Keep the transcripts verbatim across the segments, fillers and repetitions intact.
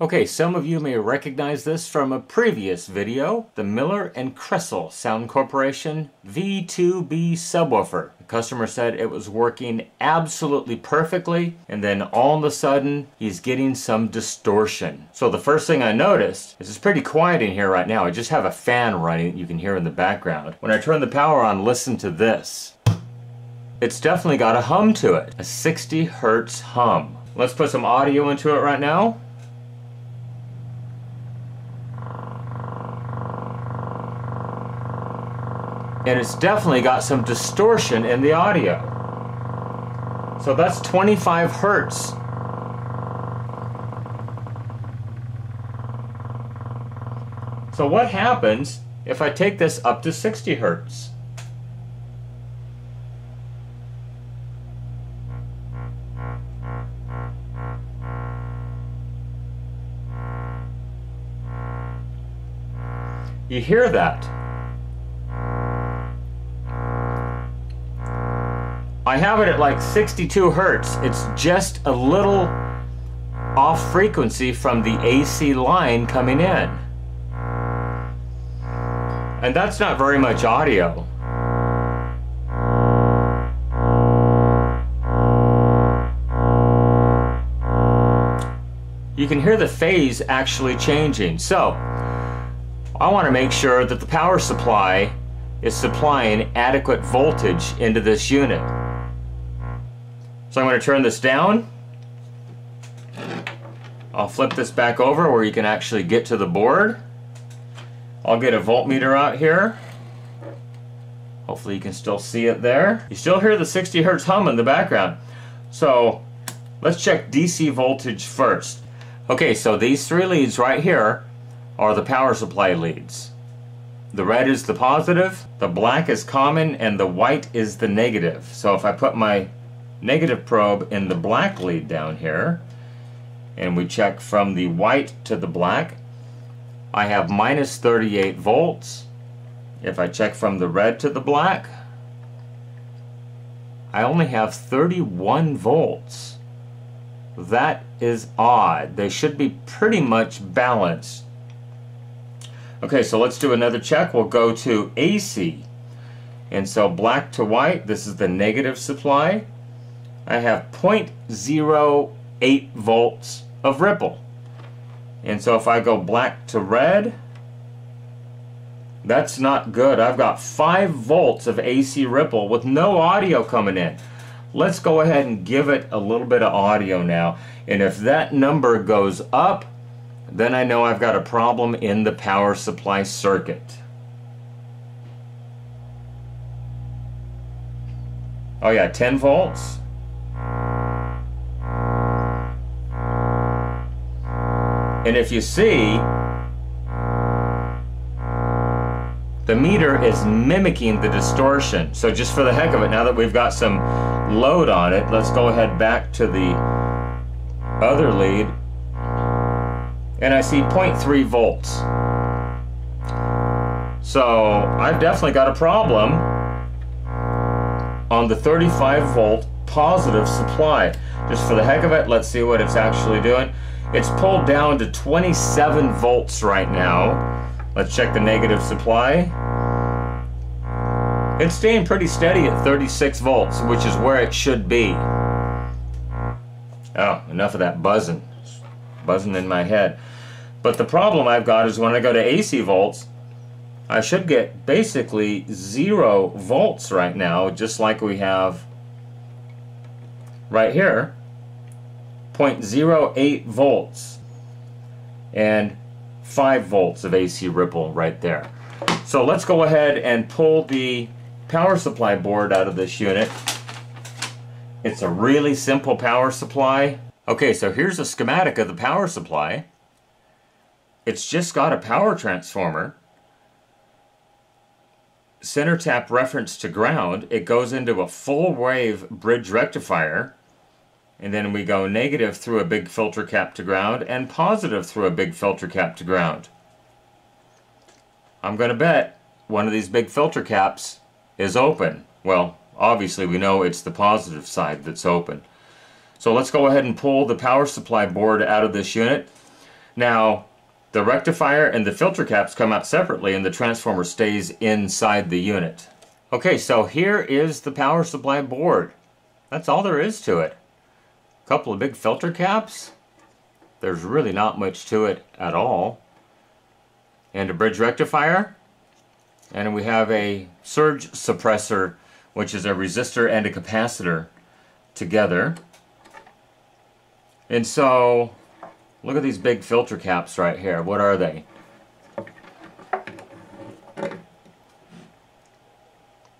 Okay, some of you may recognize this from a previous video, the Miller and Kreisel Sound Corporation V two B subwoofer. The customer said it was working absolutely perfectly, and then all of a sudden he's getting some distortion. So the first thing I noticed is it's pretty quiet in here right now. I just have a fan running that you can hear in the background. When I turn the power on, listen to this. It's definitely got a hum to it, a sixty hertz hum. Let's put some audio into it right now. And it's definitely got some distortion in the audio. So that's twenty-five hertz. So what happens if I take this up to sixty hertz? You hear that? I have it at like sixty-two hertz. It's just a little off frequency from the A C line coming in. And that's not very much audio. You can hear the phase actually changing. So I want to make sure that the power supply is supplying adequate voltage into this unit. So I'm going to turn this down. I'll flip this back over where you can actually get to the board. I'll get a voltmeter out here. Hopefully you can still see it there. You still hear the sixty hertz hum in the background. So let's check D C voltage first. Okay, so these three leads right here are the power supply leads. The red is the positive, the black is common, and the white is the negative. So if I put my negative probe in the black lead down here and we check from the white to the black, I have minus thirty-eight volts. If I check from the red to the black, I only have thirty-one volts. That is odd. They should be pretty much balanced. Okay, so let's do another check. We'll go to A C, and so black to white, this is the negative supply. I have zero point zero eight volts of ripple. And so if I go black to red, that's not good. I've got five volts of A C ripple with no audio coming in. Let's go ahead and give it a little bit of audio now. And if that number goes up, then I know I've got a problem in the power supply circuit. Oh yeah, ten volts. And if you see, the meter is mimicking the distortion. So just for the heck of it, now that we've got some load on it, let's go ahead back to the other lead. And I see zero point three volts. So I've definitely got a problem on the thirty-five volt positive supply. Just for the heck of it, let's see what it's actually doing. It's pulled down to twenty-seven volts right now. Let's check the negative supply. It's staying pretty steady at thirty-six volts, which is where it should be. Oh, enough of that buzzing. It's buzzing in my head. But the problem I've got is when I go to A C volts, I should get basically zero volts right now, just like we have right here. zero point zero eight volts and five volts of A C ripple right there. So let's go ahead and pull the power supply board out of this unit. It's a really simple power supply. Okay, so here's a schematic of the power supply. It's just got a power transformer, center tap reference to ground. It goes into a full wave bridge rectifier, and then we go negative through a big filter cap to ground and positive through a big filter cap to ground. I'm going to bet one of these big filter caps is open. Well, obviously we know it's the positive side that's open. So let's go ahead and pull the power supply board out of this unit. Now, the rectifier and the filter caps come out separately and the transformer stays inside the unit. Okay, so here is the power supply board. That's all there is to it. A couple of big filter caps. There's really not much to it at all. And a bridge rectifier. And we have a surge suppressor, which is a resistor and a capacitor together. And so, look at these big filter caps right here. What are they?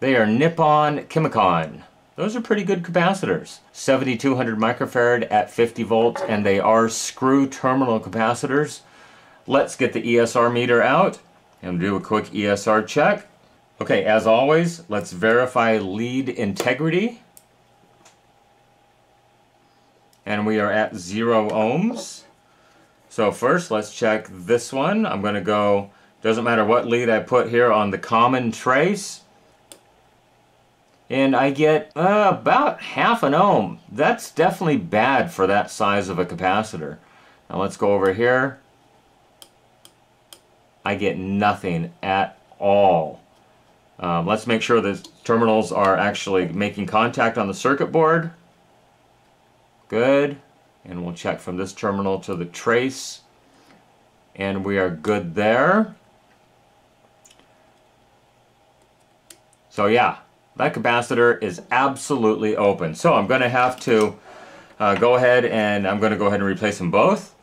They are Nippon Chemi-Con. Those are pretty good capacitors. seventy-two hundred microfarad at fifty volts, and they are screw terminal capacitors. Let's get the E S R meter out and do a quick E S R check. Okay, as always, let's verify lead integrity. And we are at zero ohms. So first, let's check this one. I'm gonna go, doesn't matter what lead I put here on the common trace, and I get uh, about half an ohm. That's definitely bad for that size of a capacitor. Now let's go over here. I get nothing at all. Um, let's make sure the terminals are actually making contact on the circuit board. Good. And we'll check from this terminal to the trace. And we are good there. So yeah. That capacitor is absolutely open. So I'm going to have to uh, go ahead and I'm going to go ahead and replace them both.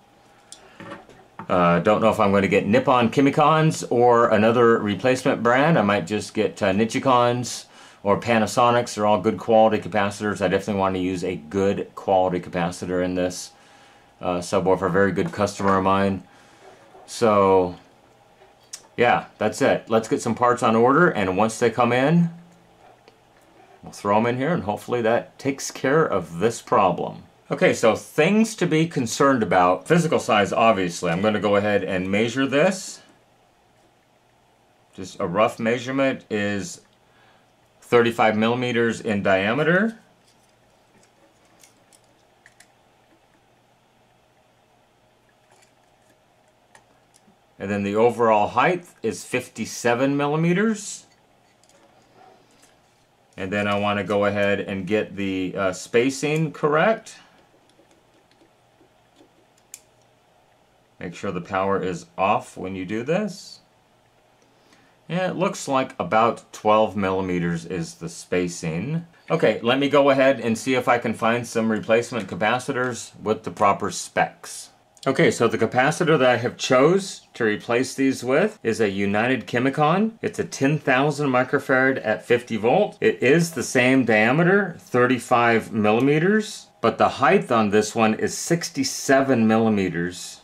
Uh, don't know if I'm going to get Nippon Chemi-Cons or another replacement brand. I might just get uh, Nichicons or Panasonics. They're all good quality capacitors. I definitely want to use a good quality capacitor in this uh, subwoofer. A very good customer of mine. So yeah, that's it. Let's get some parts on order, and once they come in, we'll throw them in here, and hopefully that takes care of this problem. Okay, so things to be concerned about. Physical size, obviously. I'm going to go ahead and measure this. Just a rough measurement is thirty-five millimeters in diameter. And then the overall height is fifty-seven millimeters. And then I want to go ahead and get the uh, spacing correct. Make sure the power is off when you do this. Yeah, it looks like about twelve millimeters is the spacing. Okay, let me go ahead and see if I can find some replacement capacitors with the proper specs. Okay, so the capacitor that I have chose to replace these with is a United Chemi-Con. It's a ten thousand microfarad at fifty volt. It is the same diameter, thirty-five millimeters, but the height on this one is sixty-seven millimeters.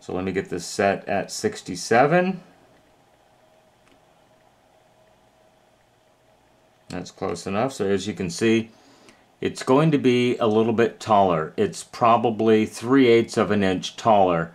So let me get this set at sixty-seven. That's close enough. So as you can see, it's going to be a little bit taller. It's probably three-eighths of an inch taller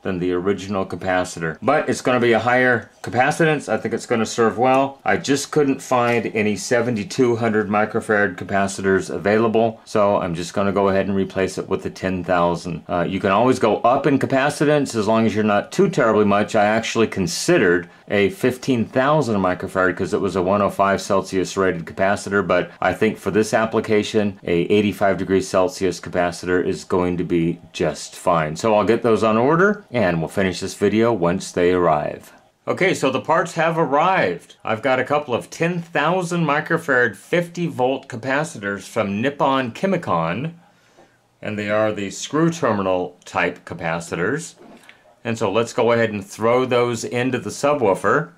than the original capacitor. But it's going to be a higher capacitance. I think it's going to serve well. I just couldn't find any seventy-two hundred microfarad capacitors available. So I'm just going to go ahead and replace it with the ten thousand. Uh, you can always go up in capacitance as long as you're not too terribly much. I actually considered a fifteen thousand microfarad because it was a one oh five Celsius rated capacitor. But I think for this application, a eighty-five degrees Celsius capacitor is going to be just fine. So I'll get those on order, and we'll finish this video once they arrive. Okay, so the parts have arrived. I've got a couple of ten thousand microfarad fifty volt capacitors from Nippon Chemi-Con, and they are the screw terminal type capacitors. And so let's go ahead and throw those into the subwoofer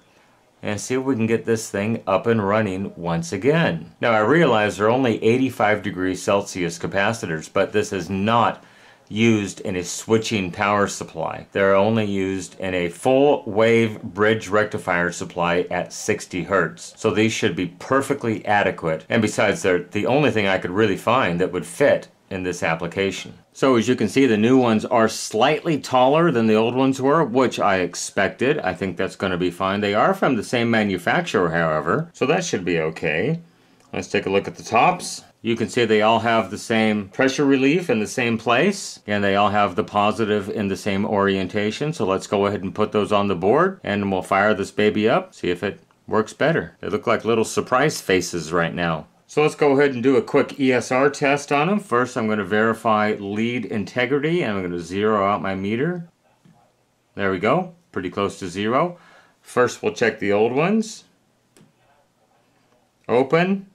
and see if we can get this thing up and running once again. Now I realize they're only eighty-five degrees Celsius capacitors, but this is not used in a switching power supply. They're only used in a full wave bridge rectifier supply at sixty hertz. So these should be perfectly adequate. And besides, they're the only thing I could really find that would fit in this application. So as you can see, the new ones are slightly taller than the old ones were, which I expected. I think that's going to be fine. They are from the same manufacturer, however, so that should be okay. Let's take a look at the tops. You can see they all have the same pressure relief in the same place, and they all have the positive in the same orientation. So let's go ahead and put those on the board, and we'll fire this baby up, see if it works better. They look like little surprise faces right now. So let's go ahead and do a quick E S R test on them. First, I'm going to verify lead integrity, and I'm going to zero out my meter. There we go, pretty close to zero. First, we'll check the old ones. Open.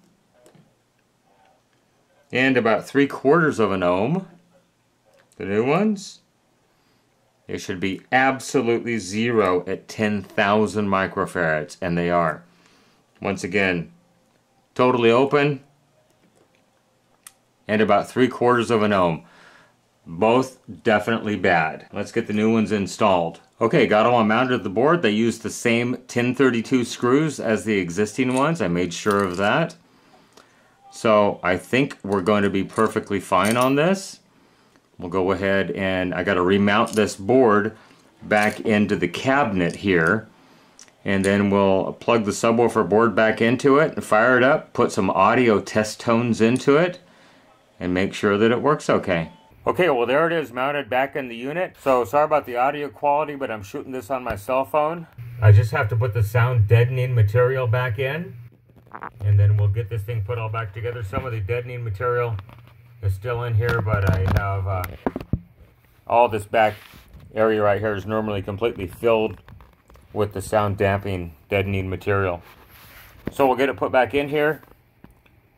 And about three quarters of an ohm. The new ones. They should be absolutely zero at ten thousand microfarads, and they are. Once again, totally open. And about three quarters of an ohm. Both definitely bad. Let's get the new ones installed. Okay, got them all mounted at the board. They used the same ten thirty-two screws as the existing ones. I made sure of that. So I think we're going to be perfectly fine on this. We'll go ahead and I got to remount this board back into the cabinet here. And then we'll plug the subwoofer board back into it and fire it up, put some audio test tones into it, and make sure that it works okay. Okay, well there it is, mounted back in the unit. So sorry about the audio quality, but I'm shooting this on my cell phone. I just have to put the sound deadening material back in, and then we'll get this thing put all back together. Some of the deadening material is still in here, but I have uh, all this back area right here is normally completely filled with the sound damping deadening material. So we'll get it put back in here,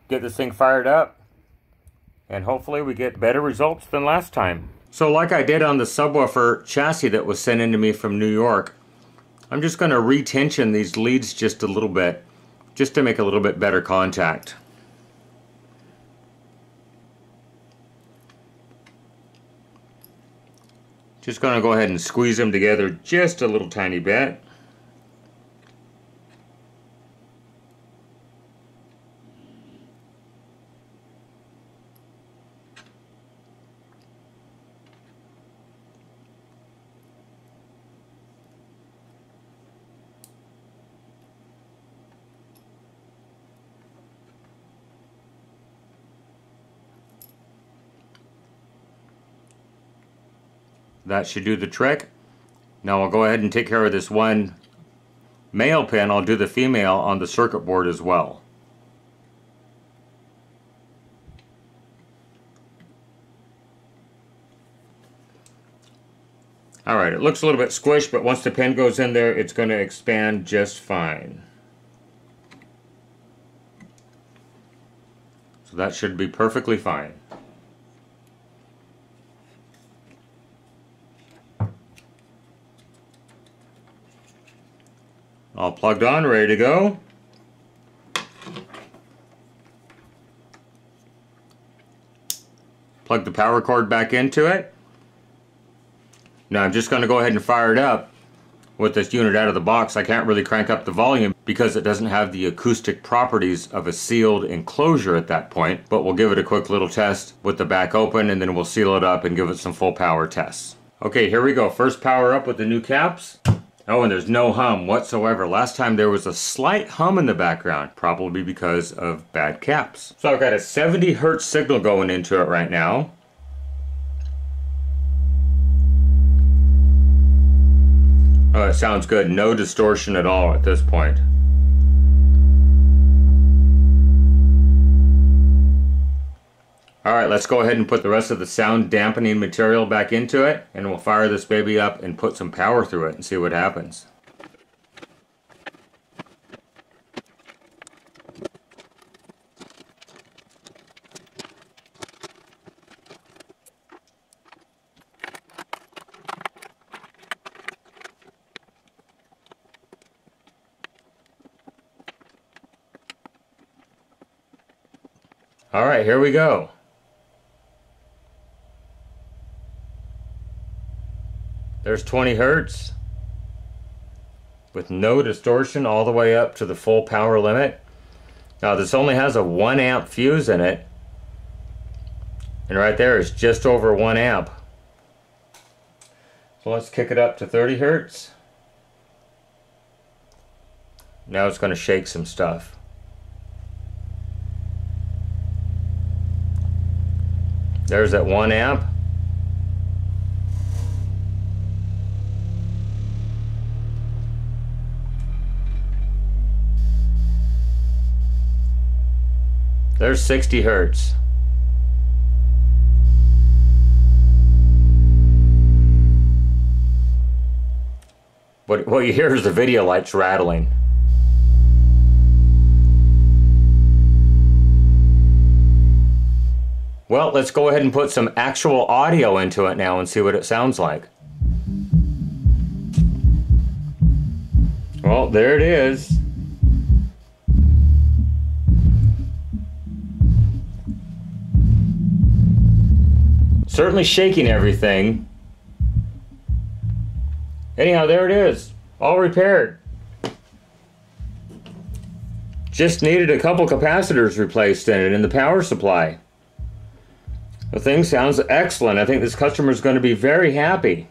get this thing fired up, and hopefully we get better results than last time. So like I did on the subwoofer chassis that was sent in to me from New York, I'm just going to retension these leads just a little bit, just to make a little bit better contact. Just going to go ahead and squeeze them together just a little tiny bit. That should do the trick. Now I'll go ahead and take care of this one male pin. I'll do the female on the circuit board as well. Alright, it looks a little bit squished, but once the pin goes in there, it's going to expand just fine. So that should be perfectly fine. All plugged on, ready to go. Plug the power cord back into it. Now I'm just going to go ahead and fire it up with this unit out of the box. I can't really crank up the volume because it doesn't have the acoustic properties of a sealed enclosure at that point, but we'll give it a quick little test with the back open, and then we'll seal it up and give it some full power tests. Okay, here we go. First power up with the new caps. Oh, and there's no hum whatsoever. Last time there was a slight hum in the background, probably because of bad caps. So I've got a seventy hertz signal going into it right now. Oh, it sounds good. No distortion at all at this point. All right, let's go ahead and put the rest of the sound dampening material back into it, and we'll fire this baby up and put some power through it and see what happens. All right, here we go. There's twenty hertz with no distortion all the way up to the full power limit. Now this only has a one amp fuse in it, and right there is just over one amp. So let's kick it up to thirty hertz. Now it's going to shake some stuff. There's that one amp. There's sixty hertz. What, what you hear is the video lights rattling. Well, let's go ahead and put some actual audio into it now and see what it sounds like. Well, there it is. Certainly shaking everything. Anyhow, there it is, all repaired. Just needed a couple capacitors replaced in it and the power supply. The thing sounds excellent. I think this customer is going to be very happy.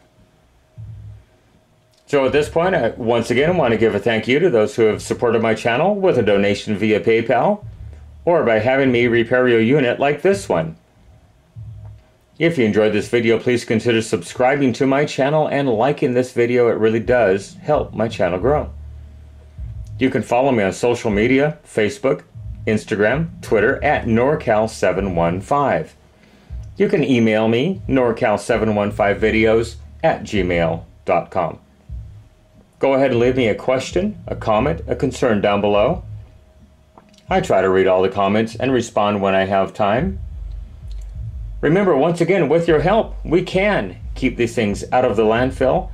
So at this point, I once again want to give a thank you to those who have supported my channel with a donation via PayPal or by having me repair your unit like this one. If you enjoyed this video, please consider subscribing to my channel and liking this video. It really does help my channel grow. You can follow me on social media, Facebook, Instagram, Twitter at NorCal seven one five. You can email me, NorCal seven one five videos at gmail dot com. Go ahead and leave me a question, a comment, a concern down below. I try to read all the comments and respond when I have time. Remember, once again, with your help, we can keep these things out of the landfill,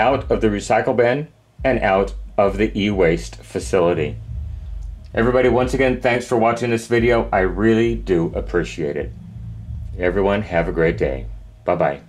out of the recycle bin, and out of the e-waste facility. Everybody, once again, thanks for watching this video. I really do appreciate it. Everyone, have a great day. Bye-bye.